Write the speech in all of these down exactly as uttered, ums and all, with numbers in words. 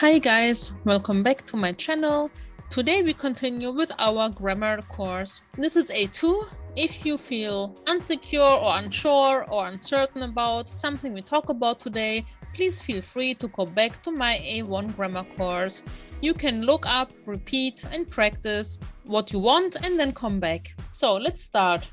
Hi guys, welcome back to my channel. Today we continue with our grammar course. This is A two. If you feel unsecure or unsure or uncertain about something we talk about today, please feel free to go back to my A one grammar course. You can look up, repeat and practice what you want and then come back. So let's start.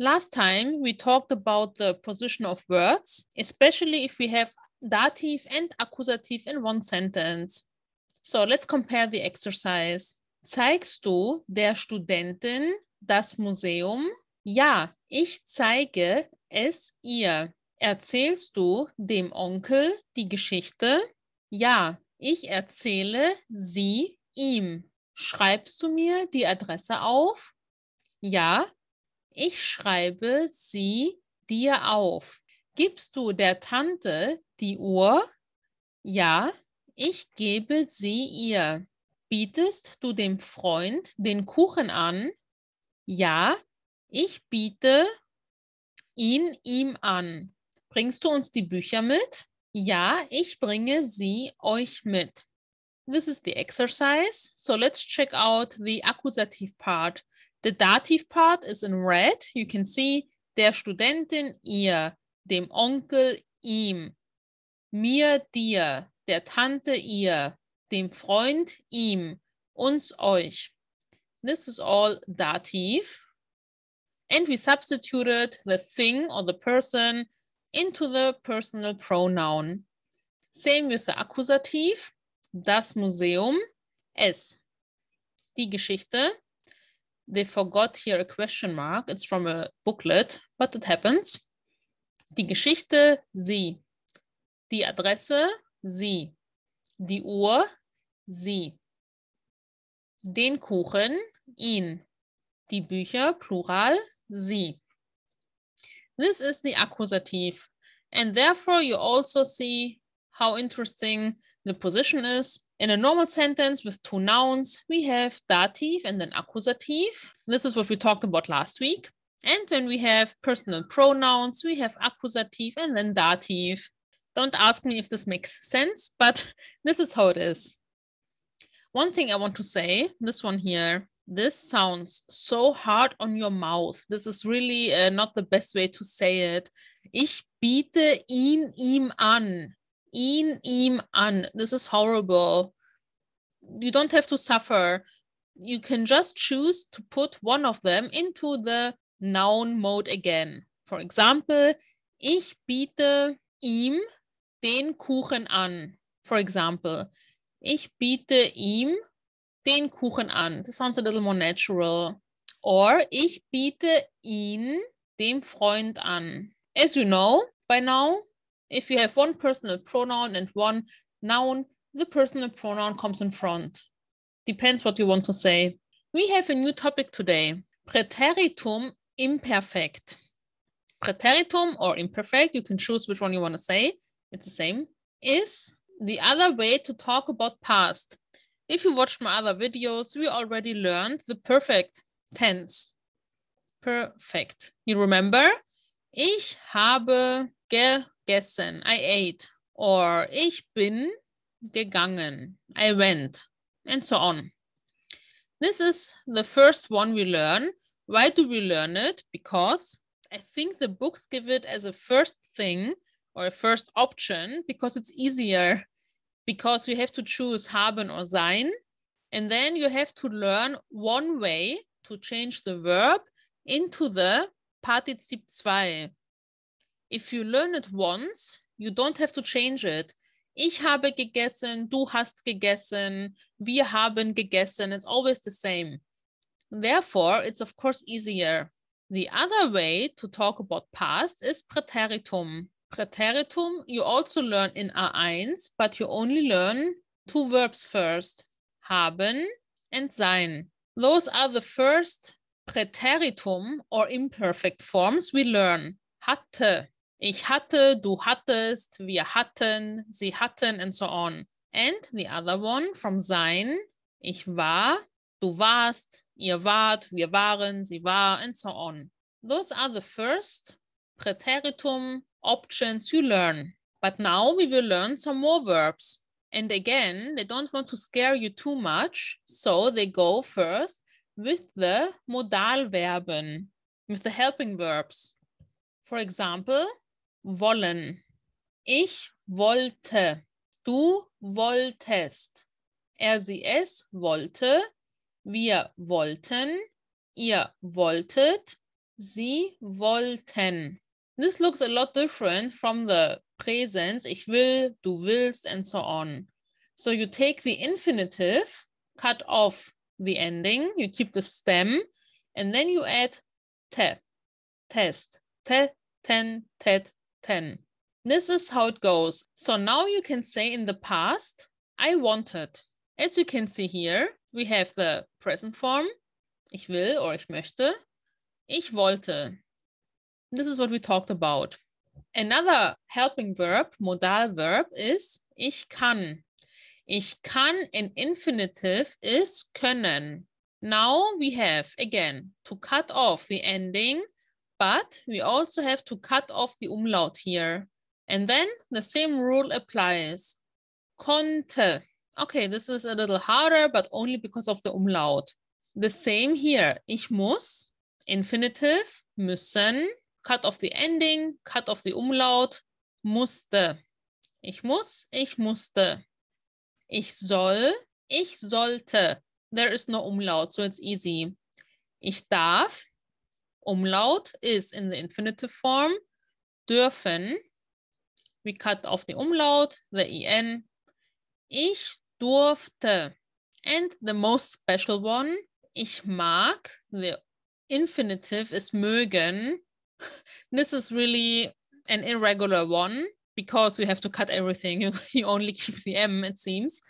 Last time we talked about the position of words, especially if we have dative and accusative in one sentence. So let's compare the exercise. Zeigst du der Studentin das Museum? Ja, ich zeige es ihr. Erzählst du dem Onkel die Geschichte? Ja, ich erzähle sie ihm. Schreibst du mir die Adresse auf? Ja. Ich schreibe sie dir auf. Gibst du der Tante die Uhr? Ja, ich gebe sie ihr. Bietest du dem Freund den Kuchen an? Ja, ich biete ihn ihm an. Bringst du uns die Bücher mit? Ja, ich bringe sie euch mit. This is the exercise. So let's check out the accusative part. The dative part is in red. You can see der Studentin ihr, dem Onkel ihm, mir dir, der Tante ihr, dem Freund ihm, uns euch. This is all dative. And we substituted the thing or the person into the personal pronoun. Same with the accusative, das Museum, es, die Geschichte. They forgot here a question mark. It's from a booklet, but it happens. Die Geschichte, sie. Die Adresse, sie. Die Uhr, sie. Den Kuchen, ihn. Die Bücher, plural, sie. This is the accusative. And therefore, you also see how interesting the position is. In a normal sentence with two nouns, we have dative and then accusative. This is what we talked about last week. And when we have personal pronouns, we have accusative and then dative. Don't ask me if this makes sense, but this is how it is. One thing I want to say, this one here, this sounds so hard on your mouth. This is really uh, not the best way to say it. Ich biete ihn ihm an. Ihn, ihm, an. This is horrible. You don't have to suffer. You can just choose to put one of them into the noun mode again. For example, ich biete ihm den Kuchen an. For example, ich biete ihm den Kuchen an. This sounds a little more natural. Or ich biete ihn dem Freund an. As you know by now, if you have one personal pronoun and one noun, the personal pronoun comes in front. Depends what you want to say. We have a new topic today. Präteritum imperfekt. Präteritum or imperfect, you can choose which one you want to say. It's the same. Is the other way to talk about past. If you watched my other videos, we already learned the perfect tense. Perfect. You remember? Ich habe ge... gegessen, I ate, or ich bin gegangen, I went, and so on. This is the first one we learn. Why do we learn it? Because I think the books give it as a first thing or a first option because it's easier, because you have to choose haben or sein, and then you have to learn one way to change the verb into the Partizip zwei. If you learn it once, you don't have to change it. Ich habe gegessen, du hast gegessen, wir haben gegessen. It's always the same. Therefore, it's of course easier. The other way to talk about past is Präteritum. Präteritum you also learn in A one, but you only learn two verbs first, haben and sein. Those are the first Präteritum or imperfect forms we learn. Hatte. Ich hatte, du hattest, wir hatten, sie hatten, and so on. and the other one from sein, ich war, du warst, ihr wart, wir waren, sie war, and so on. Those are the first Präteritum options you learn. But now we will learn some more verbs. And again, they don't want to scare you too much, so they go first with the Modalverben, with the helping verbs. For example, wollen. Ich wollte. Du wolltest. Er, sie, es wollte. Wir wollten. Ihr wolltet. Sie wollten. This looks a lot different from the Präsens, ich will, du willst, and so on. So you take the infinitive, cut off the ending, you keep the stem, and then you add te, test, te, ten, tet, ten. This is how it goes. So now you can say in the past, I wanted. As you can see here, we have the present form, ich will or ich möchte, ich wollte. This is what we talked about. Another helping verb, modal verb, is ich kann. Ich kann in infinitive is können. Now we have, again, to cut off the ending, but we also have to cut off the umlaut here. And then the same rule applies. Konnte. Okay, this is a little harder, but only because of the umlaut. The same here. Ich muss, infinitive, müssen. Cut off the ending, cut off the umlaut, musste. Ich muss, ich musste. Ich soll, ich sollte. There is no umlaut, so it's easy. Ich darf, umlaut is in the infinitive form. Dürfen, we cut off the umlaut, the en. Ich durfte. And the most special one, ich mag, the infinitive is mögen. This is really an irregular one because you have to cut everything. You, you only keep the M, it seems.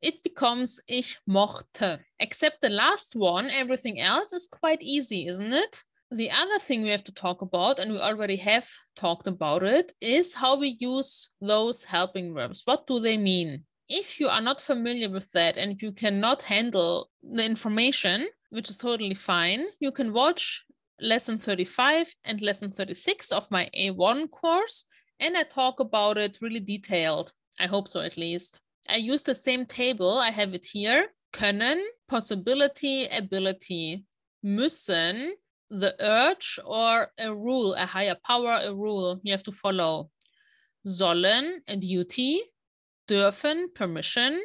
It becomes ich mochte. Except the last one, everything else is quite easy, isn't it? The other thing we have to talk about, and we already have talked about it, is how we use those helping verbs. What do they mean? If you are not familiar with that and you cannot handle the information, which is totally fine, you can watch Lesson thirty-five and Lesson thirty-six of my A one course, and I talk about it really detailed. I hope so, at least. I use the same table, I have it here. Können, possibility, ability. Müssen, the urge or a rule, a higher power, a rule you have to follow. Sollen, a duty. Dürfen, permission.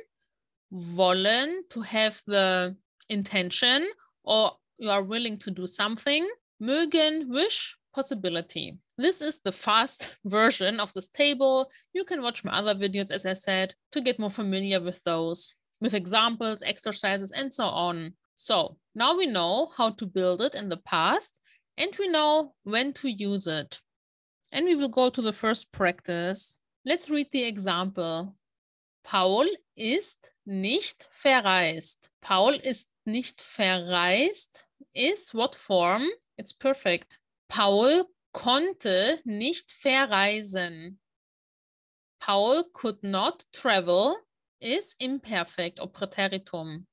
Wollen, to have the intention, or you are willing to do something. Mögen, wish, possibility. This is the fast version of this table. You can watch my other videos, as I said, to get more familiar with those, with examples, exercises, and so on. So now we know how to build it in the past, and we know when to use it. And we will go to the first practice. Let's read the example. Paul ist nicht verreist. Paul ist nicht verreist is what form? It's perfect. Paul konnte nicht verreisen. Paul could not travel is imperfect or Präteritum.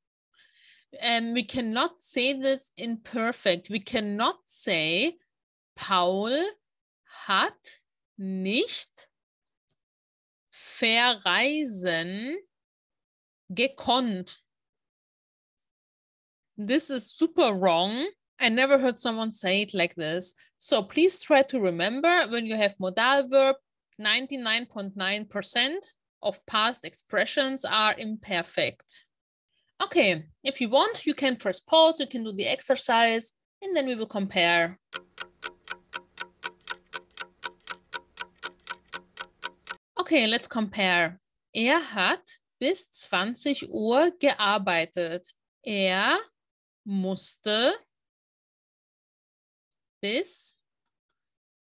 And we cannot say this in perfect. We cannot say Paul hat nicht verreisen gekonnt. This is super wrong. I never heard someone say it like this. So please try to remember when you have modal verb, ninety-nine point nine percent of past expressions are imperfect. Okay, if you want, you can press pause, you can do the exercise, and then we will compare. Okay, let's compare. Er hat bis zwanzig Uhr gearbeitet. Er musste bis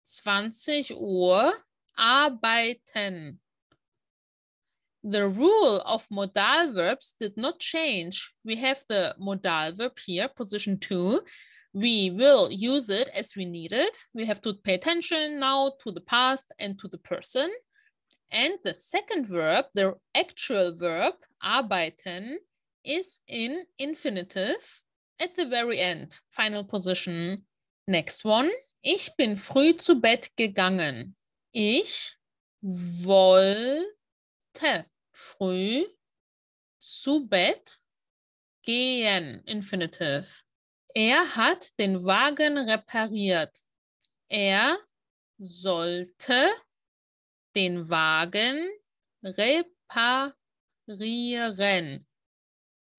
zwanzig Uhr arbeiten. The rule of modal verbs did not change. We have the modal verb here, position two. We will use it as we need it. We have to pay attention now to the past and to the person. And the second verb, the actual verb, arbeiten, is in infinitive at the very end, final position. Next one. Ich bin früh zu Bett gegangen. Ich wollte früh zu Bett gehen, infinitive. Er hat den Wagen repariert. Er sollte den Wagen reparieren.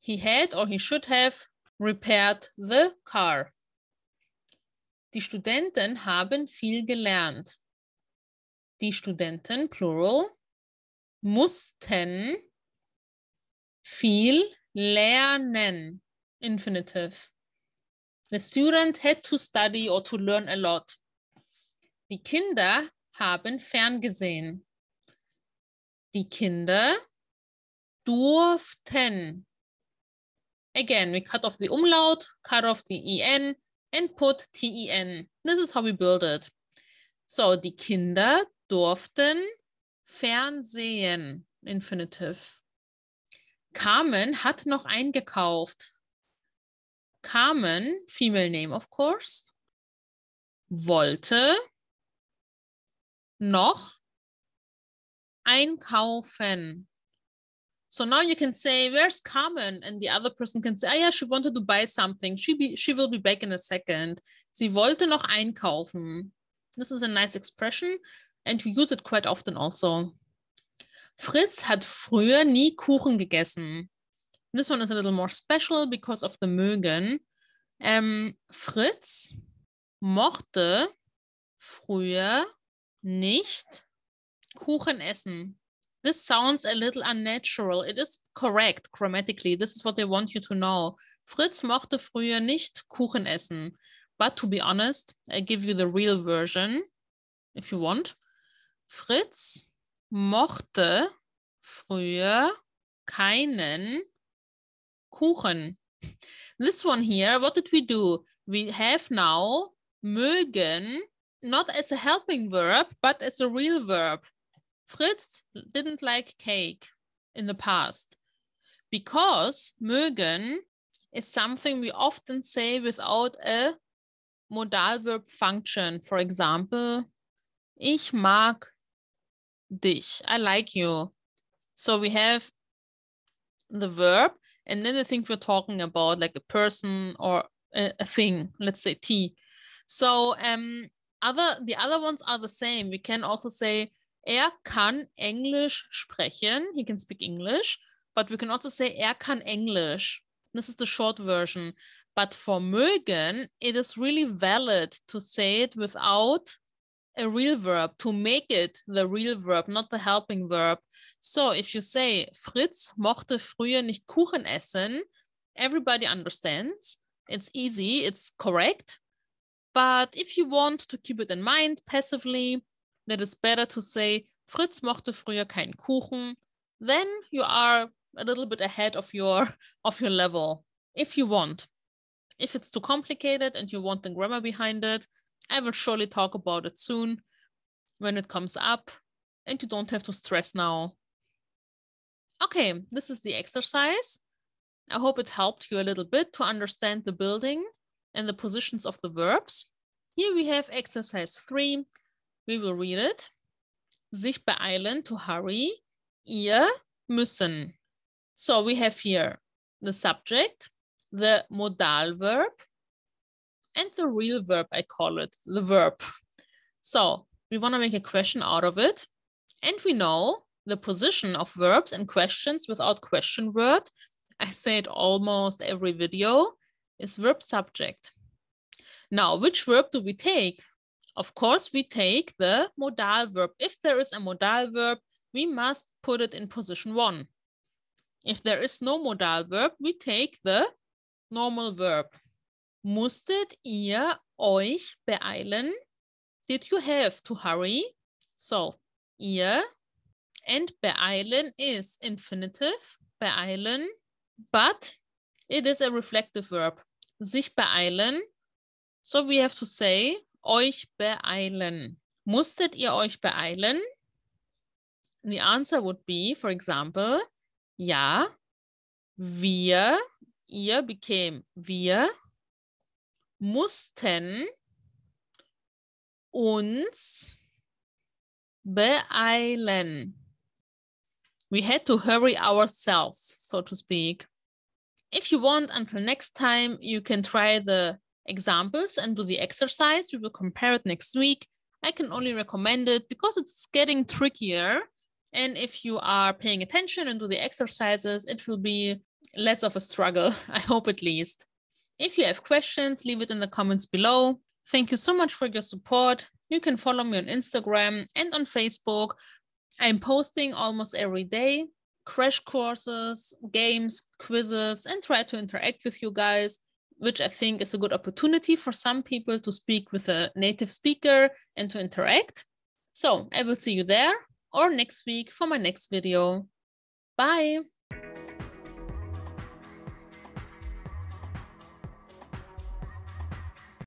He had or he should have repaired the car. Die Studenten haben viel gelernt. Die Studenten, plural, mussten viel lernen, infinitive. The student had to study or to learn a lot. Die Kinder haben ferngesehen. Die Kinder durften. Again, we cut off the umlaut, cut off the en, and put ten. This is how we build it. So, die Kinder durften fernsehen, infinitive. Carmen hat noch eingekauft. Carmen, female name, of course, wollte noch einkaufen. So now you can say, where's Carmen? And the other person can say, oh yeah, she wanted to buy something. She, be, she will be back in a second. Sie wollte noch einkaufen. This is a nice expression and you use it quite often also. Fritz hat früher nie Kuchen gegessen. This one is a little more special because of the mögen. Um, Fritz mochte früher nicht Kuchen essen. This sounds a little unnatural. It is correct grammatically. This is what they want you to know. Fritz mochte früher nicht Kuchen essen. But to be honest, I give you the real version if you want. Fritz mochte früher keinen Kuchen. This one here, what did we do? We have now mögen, not as a helping verb, but as a real verb. Fritz didn't like cake in the past because mögen is something we often say without a modalverb function. For example, ich mag dich. I like you. So we have the verb and then the thing we're talking about, like a person or a, a thing, let's say tea. So um, other the other ones are the same. We can also say, er kann Englisch sprechen. He can speak English. But we can also say, er kann Englisch. This is the short version. But for mögen, it is really valid to say it without a real verb, to make it the real verb, not the helping verb. So if you say, Fritz mochte früher nicht Kuchen essen, everybody understands. It's easy, it's correct. But if you want to keep it in mind passively, that is better to say, Fritz mochte früher keinen Kuchen. Then you are a little bit ahead of your, of your level, if you want. If it's too complicated and you want the grammar behind it, I will surely talk about it soon when it comes up and you don't have to stress now. Okay, this is the exercise. I hope it helped you a little bit to understand the building and the positions of the verbs. Here we have exercise three. We will read it. Sich beeilen, to hurry. Ihr müssen. So we have here the subject, the modal verb, and the real verb, I call it, the verb. So we want to make a question out of it. And we know the position of verbs and questions without question word. I say it almost every video, is verb subject. Now, which verb do we take? Of course, we take the modal verb. If there is a modal verb, we must put it in position one. If there is no modal verb, we take the normal verb. Musstet ihr euch beeilen? Did you have to hurry? So, ihr and beeilen is infinitive, beeilen, but it is a reflective verb. Sich beeilen. So we have to say, euch beeilen. Musstet ihr euch beeilen? The answer would be, for example, ja, wir, ihr became wir, mussten uns beeilen. We had to hurry ourselves, so to speak. If you want, until next time, you can try the examples and do the exercise. We will compare it next week. I can only recommend it because it's getting trickier. And if you are paying attention and do the exercises, it will be less of a struggle, I hope at least. If you have questions, leave it in the comments below. Thank you so much for your support. You can follow me on Instagram and on Facebook. I'm posting almost every day, crash courses, games, quizzes, and try to interact with you guys, which I think is a good opportunity for some people to speak with a native speaker and to interact. So I will see you there or next week for my next video. Bye.